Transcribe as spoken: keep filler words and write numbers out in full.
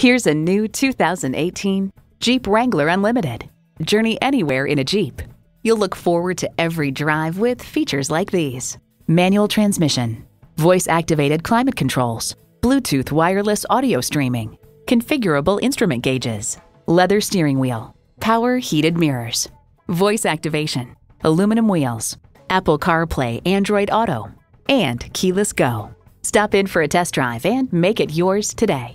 Here's a new two thousand eighteen Jeep Wrangler Unlimited. Journey anywhere in a Jeep. You'll look forward to every drive with features like these: manual transmission, voice-activated climate controls, Bluetooth wireless audio streaming, configurable instrument gauges, leather steering wheel, power heated mirrors, voice activation, aluminum wheels, Apple CarPlay, Android Auto, and Keyless Go. Stop in for a test drive and make it yours today.